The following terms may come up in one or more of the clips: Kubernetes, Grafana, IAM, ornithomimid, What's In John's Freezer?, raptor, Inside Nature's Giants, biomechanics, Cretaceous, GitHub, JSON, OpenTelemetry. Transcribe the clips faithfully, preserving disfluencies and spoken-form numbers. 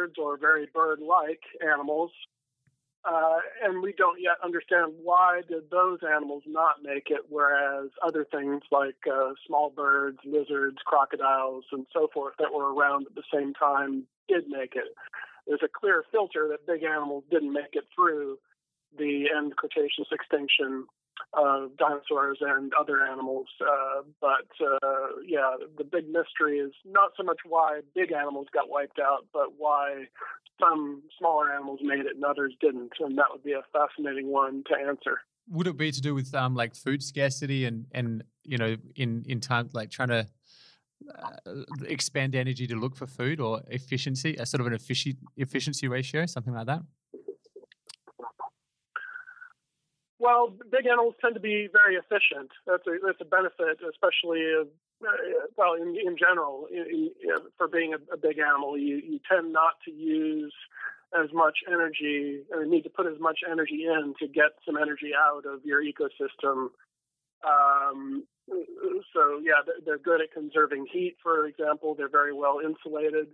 birds or very bird-like animals, uh, and we don't yet understand why did those animals not make it, whereas other things like uh, small birds, lizards, crocodiles, and so forth that were around at the same time did make it. There's a clear filter that big animals didn't make it through the end Cretaceous extinction of dinosaurs and other animals. Uh, but, uh, yeah, the big mystery is not so much why big animals got wiped out, but why some smaller animals made it and others didn't. And that would be a fascinating one to answer. Would it be to do with um, like food scarcity and, and you know, in, in time, like trying to uh, expand energy to look for food, or efficiency, a sort of an effici- efficiency ratio, something like that? Well, big animals tend to be very efficient. That's a that's a benefit, especially uh, well in in general. In, in, for being a, a big animal, you, you tend not to use as much energy, or need to put as much energy in to get some energy out of your ecosystem. Um, so yeah, they're good at conserving heat, for example. They're very well insulated.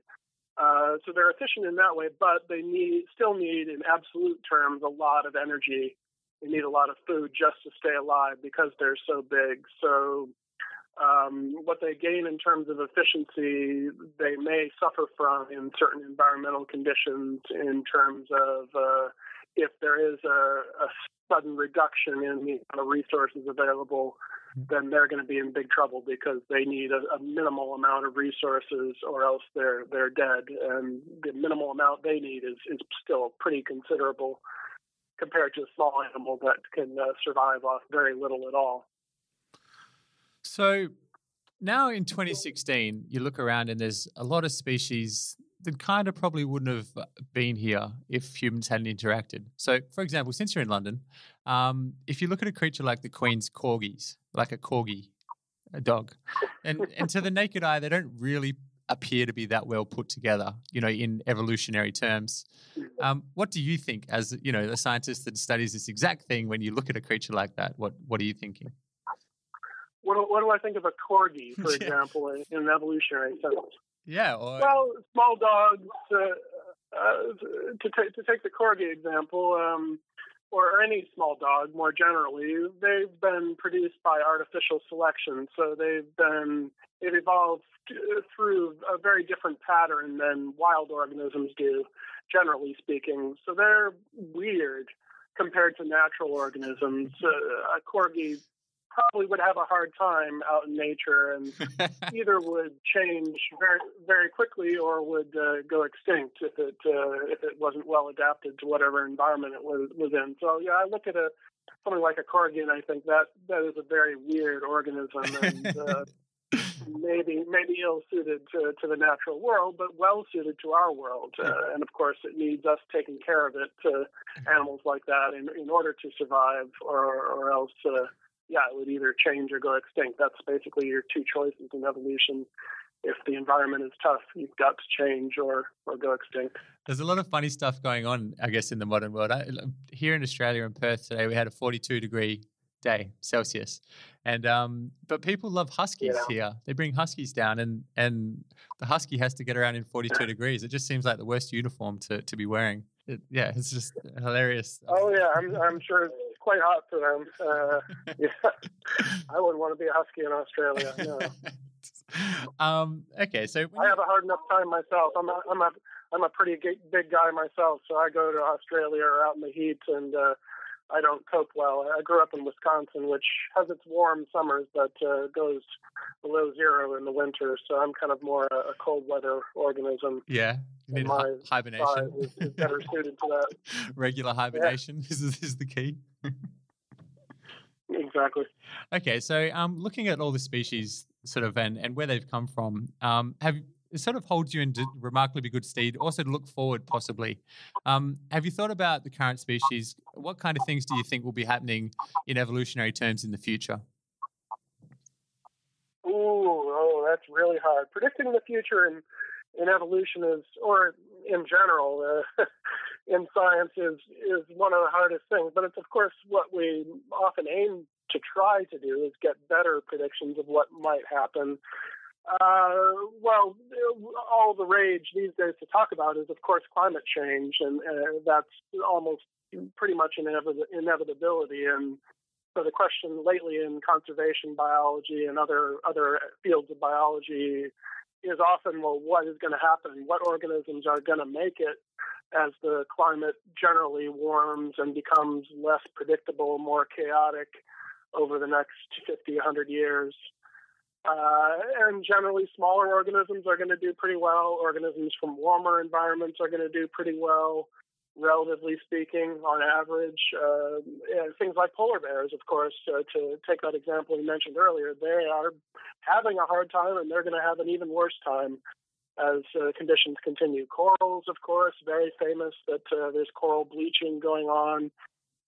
Uh, so they're efficient in that way, but they need still need, in absolute terms, a lot of energy. They need a lot of food just to stay alive because they're so big. So um, what they gain in terms of efficiency, they may suffer from in certain environmental conditions in terms of uh, if there is a, a sudden reduction in the amount of resources available, then they're going to be in big trouble because they need a, a minimal amount of resources or else they're they're dead. And the minimal amount they need is, is still pretty considerable compared to a small animal that can uh, survive off very little at all. So now in twenty sixteen, you look around and there's a lot of species that kind of probably wouldn't have been here if humans hadn't interacted. So, for example, since you're in London, um, if you look at a creature like the Queen's corgis, like a corgi, a dog, and, and to the naked eye, they don't really appear to be that well put together, you know, in evolutionary terms. Um, what do you think, as you know, a scientist that studies this exact thing? When you look at a creature like that, what what are you thinking? What, what do I think of a corgi, for yeah. example, in an evolutionary sense? Yeah. Or... Well, small dogs. Uh, uh, to t- to take the corgi example, um, or any small dog more generally, they've been produced by artificial selection, so they've been it evolved through a very different pattern than wild organisms do, generally speaking. So they're weird compared to natural organisms. Uh, a corgi probably would have a hard time out in nature and either would change very, very quickly or would uh, go extinct if it uh, if it wasn't well adapted to whatever environment it was, was in. So, yeah, I look at a something like a corgi and I think that, that is a very weird organism and uh, Maybe maybe ill-suited to, to the natural world, but well-suited to our world. Uh, and, of course, it needs us taking care of it, to animals like that, in, in order to survive, or, or else, uh, yeah, it would either change or go extinct. That's basically your two choices in evolution. If the environment is tough, you've got to change or, or go extinct. There's a lot of funny stuff going on, I guess, in the modern world. I, here in Australia, in Perth today, we had a forty-two degree day Celsius, and um but people love huskies yeah. here. They bring huskies down, and and the husky has to get around in forty-two yeah. degrees. It just seems like the worst uniform to to be wearing. It, yeah, it's just hilarious. Oh yeah, I'm I'm sure it's quite hot for them. Uh, yeah, I wouldn't want to be a husky in Australia. No. um. Okay, so when I you... have a hard enough time myself. I'm a, I'm a I'm a pretty big guy myself, so I go to Australia or out in the heat and. Uh, I don't cope well. I grew up in Wisconsin, which has its warm summers, but uh, goes below zero in the winter. So I'm kind of more a, a cold weather organism. Yeah, you need my hibernation. Is, is better suited to that. Regular hibernation yeah. is, is the key. Exactly. Okay, so um, looking at all the species, sort of, and, and where they've come from, um, have. It sort of holds you in remarkably good stead, also to look forward possibly. Um, have you thought about the current species? What kind of things do you think will be happening in evolutionary terms in the future? Ooh, oh, that's really hard. Predicting the future in, in evolution is, or in general, uh, in science is, is one of the hardest things. But it's, of course, what we often aim to try to do is get better predictions of what might happen. Uh, well, all the rage these days to talk about is, of course, climate change, and uh, that's almost pretty much an inevitability. And so the question lately in conservation biology and other other fields of biology is often, well, what is going to happen? What organisms are going to make it as the climate generally warms and becomes less predictable, more chaotic over the next fifty, one hundred years? Uh, and generally, smaller organisms are going to do pretty well. Organisms from warmer environments are going to do pretty well, relatively speaking, on average. Uh, and things like polar bears, of course, uh, to take that example you mentioned earlier, they are having a hard time, and they're going to have an even worse time as uh, conditions continue. Corals, of course, very famous that uh, there's coral bleaching going on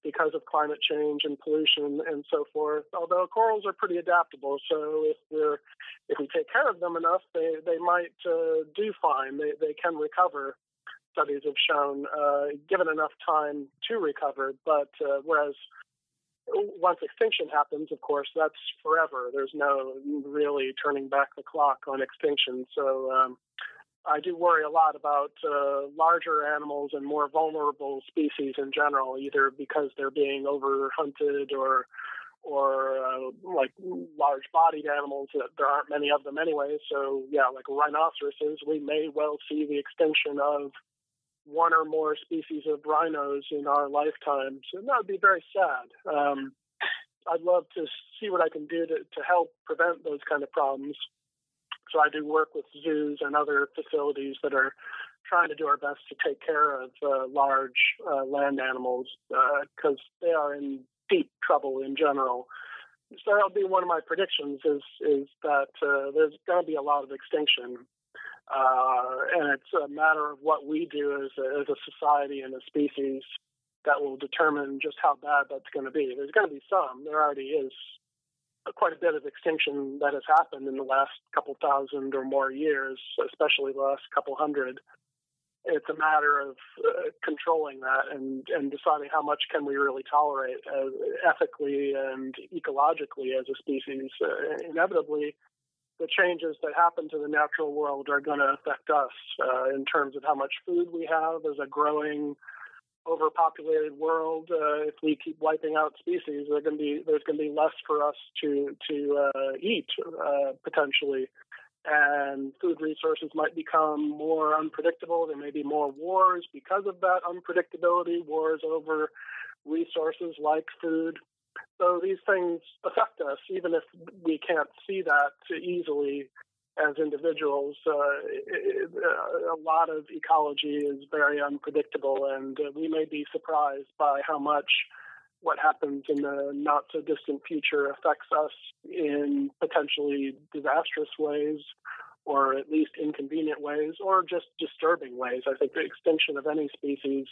because of climate change and pollution and so forth. Although corals are pretty adaptable, so if we're if we take care of them enough, they they might uh, do fine. They they can recover. Studies have shown, uh, given enough time to recover. But uh, whereas once extinction happens, of course, that's forever. There's no really turning back the clock on extinction. So. Um, I do worry a lot about uh, larger animals and more vulnerable species in general, either because they're being over-hunted or, or uh, like large-bodied animals. That there aren't many of them anyway. So, yeah, like rhinoceroses, we may well see the extinction of one or more species of rhinos in our lifetimes, and that would be very sad. Um, I'd love to see what I can do to, to help prevent those kind of problems. So I do work with zoos and other facilities that are trying to do our best to take care of uh, large uh, land animals because uh, they are in deep trouble in general. So that'll be one of my predictions is is that uh, there's going to be a lot of extinction. Uh, and it's a matter of what we do as a, as a society and a species that will determine just how bad that's going to be. There's going to be some. There already is quite a bit of extinction that has happened in the last couple thousand or more years, especially the last couple hundred. It's a matter of uh, controlling that and, and deciding how much can we really tolerate uh, ethically and ecologically as a species. Uh, inevitably, the changes that happen to the natural world are going to affect us uh, in terms of how much food we have as a growing overpopulated world. Uh, if we keep wiping out species, they're going to be, there's going to be less for us to to uh, eat uh, potentially, and food resources might become more unpredictable. There may be more wars because of that unpredictability. Wars over resources like food. So these things affect us, even if we can't see that easily as individuals. Uh, it, uh, a lot of ecology is very unpredictable, and uh, we may be surprised by how much what happens in the not-so-distant future affects us in potentially disastrous ways, or at least inconvenient ways, or just disturbing ways. I think the extinction of any species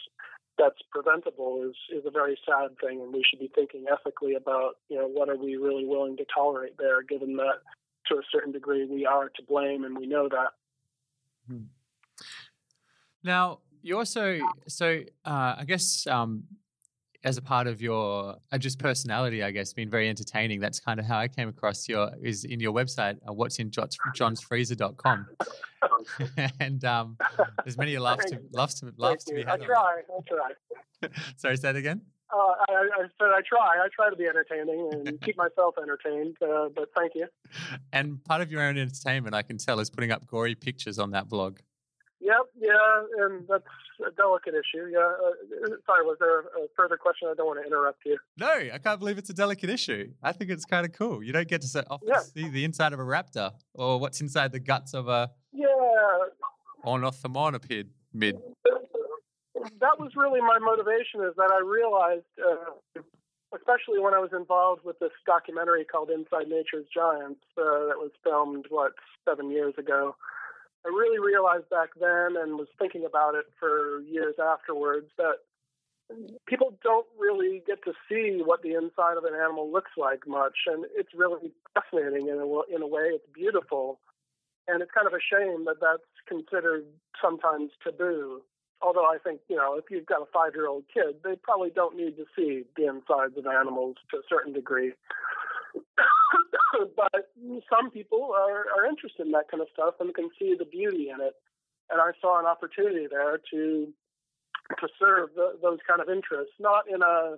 that's preventable is, is a very sad thing, and we should be thinking ethically about, you know, what are we really willing to tolerate there, given that to a certain degree, we are to blame, and we know that. Hmm. Now, you also, so uh, I guess um, as a part of your uh, just personality, I guess, being very entertaining, that's kind of how I came across your, is in your website, uh, what's in johns freezer dot com. And um, there's many laughs to, laughs to, laughs to be had. I try, I try. Sorry, say that again? Uh, I, I said I try. I try to be entertaining and keep myself entertained, uh, but thank you. And part of your own entertainment, I can tell, is putting up gory pictures on that blog. Yep, yeah, and that's a delicate issue. Yeah, uh, sorry, was there a further question? I don't want to interrupt you. No, I can't believe it's a delicate issue. I think it's kind of cool. You don't get to often yeah. see the inside of a raptor or what's inside the guts of a yeah ornithomimid. That was really my motivation, is that I realized, uh, especially when I was involved with this documentary called Inside Nature's Giants uh, that was filmed, what, seven years ago. I really realized back then, and was thinking about it for years afterwards, that people don't really get to see what the inside of an animal looks like much, and it's really fascinating in a, in a way. It's beautiful, and it's kind of a shame that that's considered sometimes taboo. Although I think, you know, if you've got a five-year-old kid, they probably don't need to see the insides of animals to a certain degree. but some people are, are interested in that kind of stuff and can see the beauty in it. And I saw an opportunity there to to serve the, those kind of interests, not in a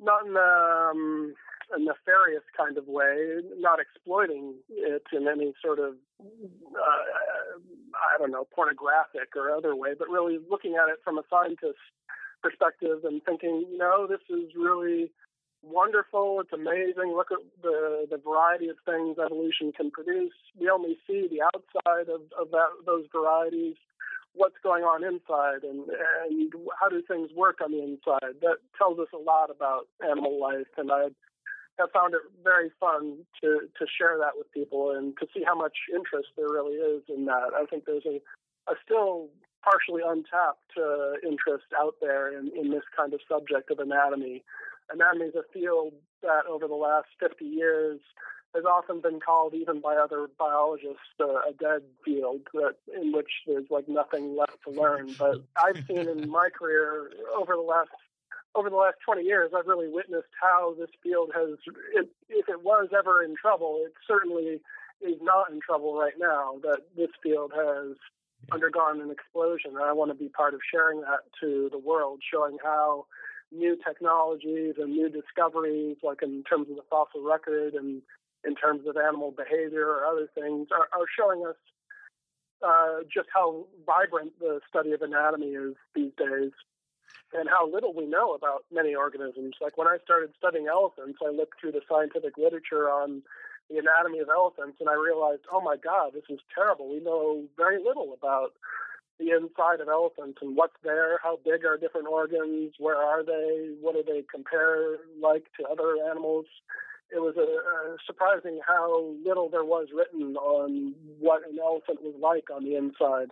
not in a, um, a nefarious kind of way, not exploiting it in any sort of uh, I don't know, pornographic or other way, but really looking at it from a scientist perspective and thinking, you know, this is really wonderful. It's amazing. Look at the, the variety of things evolution can produce. We only see the outside of, of that, those varieties. What's going on inside, and, and how do things work on the inside? That tells us a lot about animal life, and I, I found it very fun to, to share that with people and to see how much interest there really is in that. I think there's a, a still partially untapped uh, interest out there in, in this kind of subject of anatomy. Anatomy is a field that over the last fifty years has often been called, even by other biologists, uh, a dead field that, in which there's like nothing left to learn. But I've seen in my career over the last over the last twenty years, I've really witnessed how this field has, it, if it was ever in trouble, it certainly is not in trouble right now, that this field has undergone an explosion. And I want to be part of sharing that to the world, showing how new technologies and new discoveries, like in terms of the fossil record and in terms of animal behavior or other things, are, are showing us uh, just how vibrant the study of anatomy is these days and how little we know about many organisms. Like when I started studying elephants, I looked through the scientific literature on the anatomy of elephants and I realized, oh my God, this is terrible. We know very little about the inside of elephants and what's there, how big are different organs, where are they, what do they compare like to other animals. It was a, a surprising how little there was written on what an elephant was like on the inside.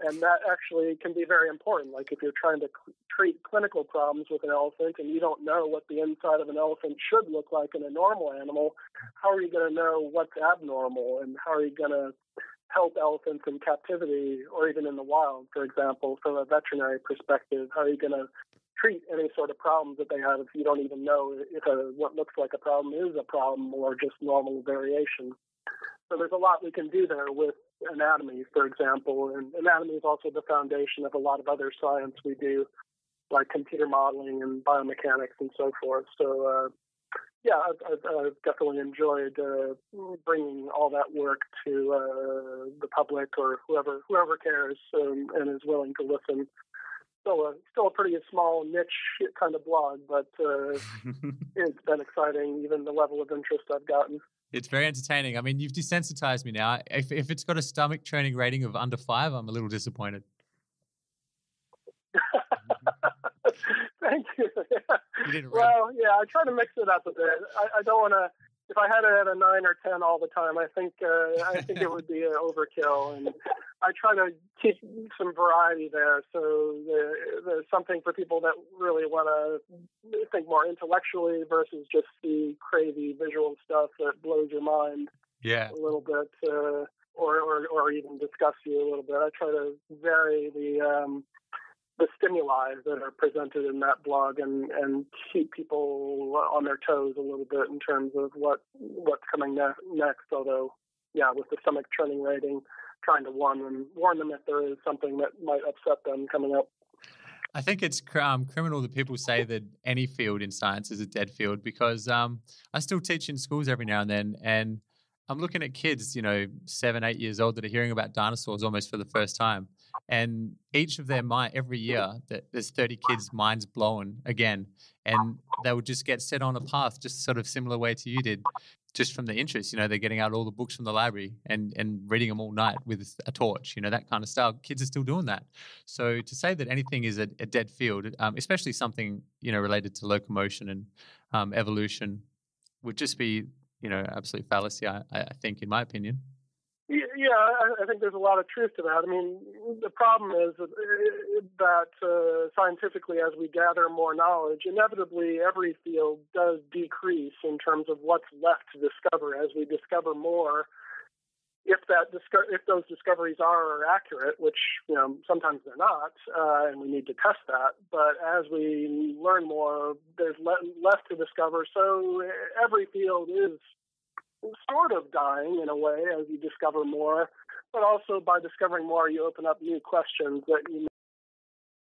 And that actually can be very important. Like if you're trying to c- treat clinical problems with an elephant and you don't know what the inside of an elephant should look like in a normal animal, how are you going to know what's abnormal and how are you going to help elephants in captivity or even in the wild, for example, from a veterinary perspective? How are you going to treat any sort of problems that they have if you don't even know if a, what looks like a problem is a problem or just normal variation? So there's a lot we can do there with anatomy, for example, and anatomy is also the foundation of a lot of other science we do, like computer modeling and biomechanics and so forth. So, uh, yeah, I've, I've, I've definitely enjoyed uh, bringing all that work to uh, the public or whoever whoever cares um, and is willing to listen. Still a, still a pretty small niche kind of blog, but uh, it's been exciting, even the level of interest I've gotten. It's very entertaining. I mean, you've desensitized me now. If, if it's got a stomach-churning rating of under five, I'm a little disappointed. Thank you. You didn't really... Well, yeah, I try to mix it up a bit. I, I don't want to... If I had it at a nine or ten all the time, I think uh, I think it would be an overkill. And I try to keep some variety there, so there, there's something for people that really want to think more intellectually versus just the crazy visual stuff that blows your mind yeah. a little bit, uh, or, or or even disgusts you a little bit. I try to vary the um, the stimuli that are presented in that blog and, and keep people on their toes a little bit in terms of what what's coming ne- next. Although, yeah, with the stomach churning rating, trying to warn them, warn them if there is something that might upset them coming up. I think it's um, criminal that people say that any field in science is a dead field because um, I still teach in schools every now and then, and I'm looking at kids, you know, seven, eight years old that are hearing about dinosaurs almost for the first time. And each of their mind, every year, there's thirty kids' minds blown again. And they would just get set on a path, just sort of similar way to you did, just from the interest. You know, they're getting out all the books from the library and, and reading them all night with a torch, you know, that kind of style. Kids are still doing that. So to say that anything is a, a dead field, um, especially something, you know, related to locomotion and um, evolution would just be... you know, absolute fallacy, I, I think, in my opinion. Yeah, I think there's a lot of truth to that. I mean, the problem is that uh, scientifically, as we gather more knowledge, inevitably every field does decrease in terms of what's left to discover. As we discover more, if that disco- if those discoveries are accurate, which, you know, sometimes they're not, uh, and we need to test that, but as we learn more, there's le- less to discover. So every field is sort of dying in a way as you discover more, but also by discovering more, you open up new questions that you